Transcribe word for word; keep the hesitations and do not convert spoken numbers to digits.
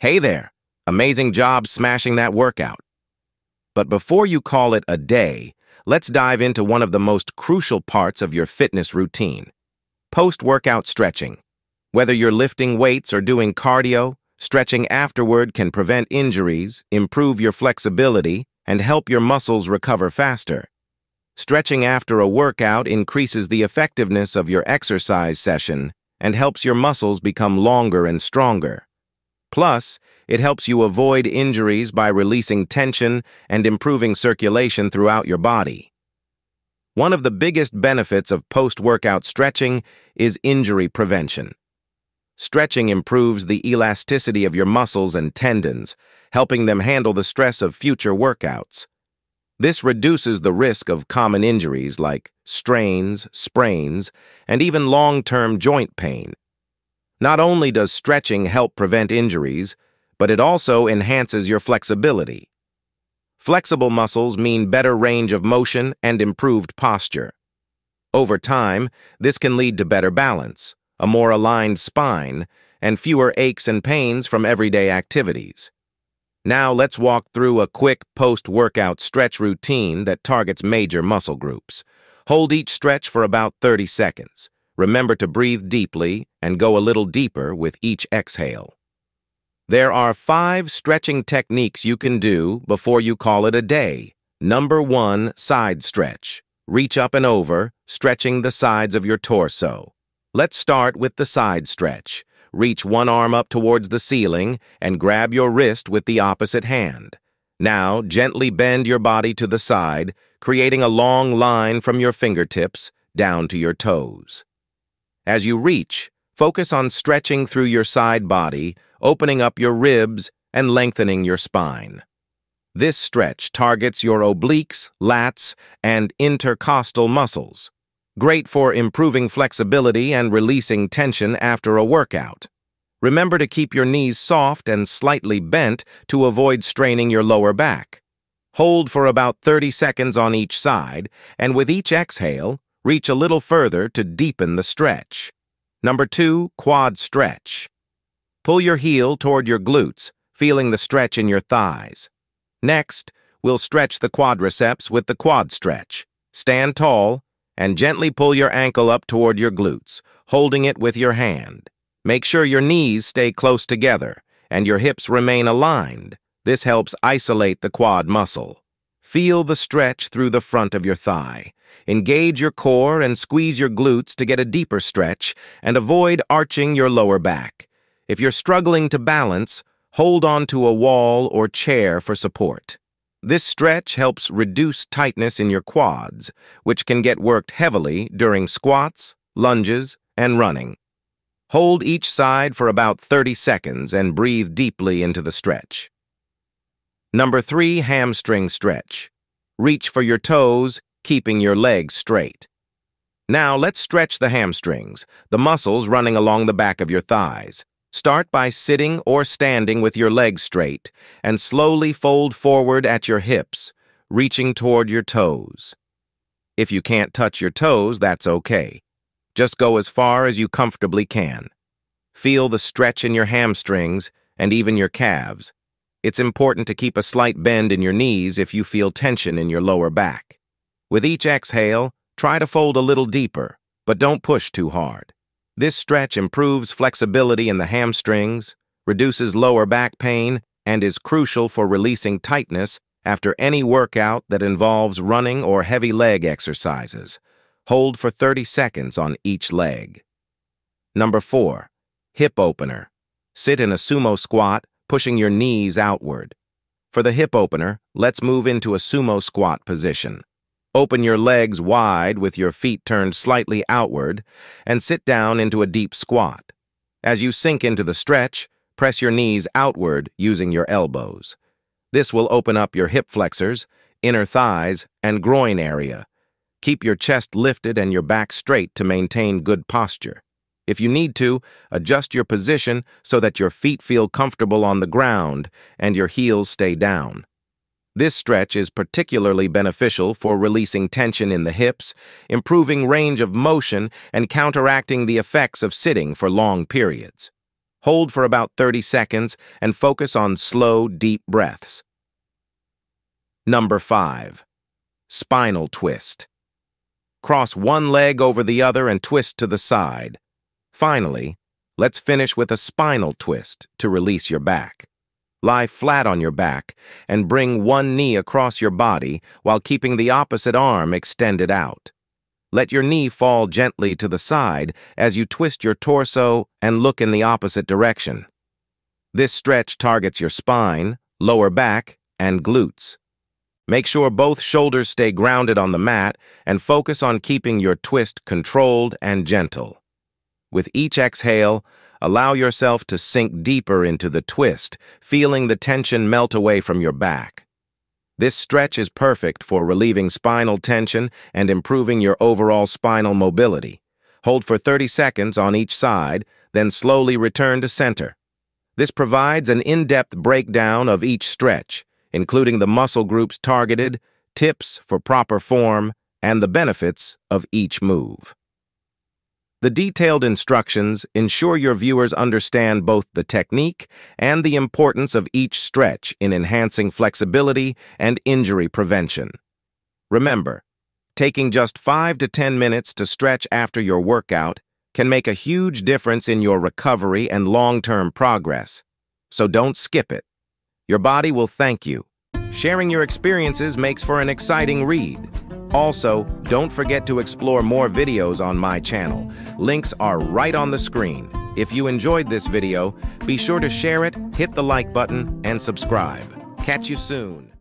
hey there, amazing job smashing that workout. But before you call it a day, let's dive into one of the most crucial parts of your fitness routine, post-workout stretching. Whether you're lifting weights or doing cardio, stretching afterward can prevent injuries, improve your flexibility, and help your muscles recover faster. Stretching after a workout increases the effectiveness of your exercise session and helps your muscles become longer and stronger. Plus, it helps you avoid injuries by releasing tension and improving circulation throughout your body. One of the biggest benefits of post-workout stretching is injury prevention. Stretching improves the elasticity of your muscles and tendons, helping them handle the stress of future workouts. This reduces the risk of common injuries like strains, sprains, and even long-term joint pain. Not only does stretching help prevent injuries, but it also enhances your flexibility. Flexible muscles mean better range of motion and improved posture. Over time, this can lead to better balance, a more aligned spine, and fewer aches and pains from everyday activities. Now let's walk through a quick post-workout stretch routine that targets major muscle groups. Hold each stretch for about thirty seconds. Remember to breathe deeply and go a little deeper with each exhale. There are five stretching techniques you can do before you call it a day. Number one, side stretch. Reach up and over, stretching the sides of your torso. Let's start with the side stretch. Reach one arm up towards the ceiling and grab your wrist with the opposite hand. Now, gently bend your body to the side, creating a long line from your fingertips down to your toes. As you reach, focus on stretching through your side body, opening up your ribs and lengthening your spine. This stretch targets your obliques, lats, and intercostal muscles. Great for improving flexibility and releasing tension after a workout. Remember to keep your knees soft and slightly bent to avoid straining your lower back. Hold for about thirty seconds on each side, and with each exhale, reach a little further to deepen the stretch. Number two, quad stretch. Pull your heel toward your glutes, feeling the stretch in your thighs. Next, we'll stretch the quadriceps with the quad stretch. Stand tall and gently pull your ankle up toward your glutes, holding it with your hand. Make sure your knees stay close together and your hips remain aligned. This helps isolate the quad muscle. Feel the stretch through the front of your thigh. Engage your core and squeeze your glutes to get a deeper stretch and avoid arching your lower back. If you're struggling to balance, hold on to a wall or chair for support. This stretch helps reduce tightness in your quads, which can get worked heavily during squats, lunges, and running. Hold each side for about thirty seconds and breathe deeply into the stretch. Number three, hamstring stretch. Reach for your toes, keeping your legs straight. Now let's stretch the hamstrings, the muscles running along the back of your thighs. Start by sitting or standing with your legs straight and slowly fold forward at your hips, reaching toward your toes. If you can't touch your toes, that's okay. Just go as far as you comfortably can. Feel the stretch in your hamstrings and even your calves. It's important to keep a slight bend in your knees if you feel tension in your lower back. With each exhale, try to fold a little deeper, but don't push too hard. This stretch improves flexibility in the hamstrings, reduces lower back pain, and is crucial for releasing tightness after any workout that involves running or heavy leg exercises. Hold for thirty seconds on each leg. Number four, hip opener. Sit in a sumo squat, pushing your knees outward. For the hip opener, let's move into a sumo squat position. Open your legs wide with your feet turned slightly outward and sit down into a deep squat. As you sink into the stretch, press your knees outward using your elbows. This will open up your hip flexors, inner thighs, and groin area. Keep your chest lifted and your back straight to maintain good posture. If you need to, adjust your position so that your feet feel comfortable on the ground and your heels stay down. This stretch is particularly beneficial for releasing tension in the hips, improving range of motion, and counteracting the effects of sitting for long periods. Hold for about thirty seconds and focus on slow, deep breaths. Number five, spinal twist. Cross one leg over the other and twist to the side. Finally, let's finish with a spinal twist to release your back. Lie flat on your back and bring one knee across your body while keeping the opposite arm extended out. Let your knee fall gently to the side as you twist your torso and look in the opposite direction. This stretch targets your spine, lower back, and glutes. Make sure both shoulders stay grounded on the mat and focus on keeping your twist controlled and gentle. With each exhale, allow yourself to sink deeper into the twist, feeling the tension melt away from your back. This stretch is perfect for relieving spinal tension and improving your overall spinal mobility. Hold for thirty seconds on each side, then slowly return to center. This provides an in-depth breakdown of each stretch, including the muscle groups targeted, tips for proper form, and the benefits of each move. The detailed instructions ensure your viewers understand both the technique and the importance of each stretch in enhancing flexibility and injury prevention. Remember, taking just five to ten minutes to stretch after your workout can make a huge difference in your recovery and long-term progress, so don't skip it. Your body will thank you. Sharing your experiences makes for an exciting read. Also, don't forget to explore more videos on my channel. Links are right on the screen. If you enjoyed this video, be sure to share it, hit the like button, and subscribe. Catch you soon.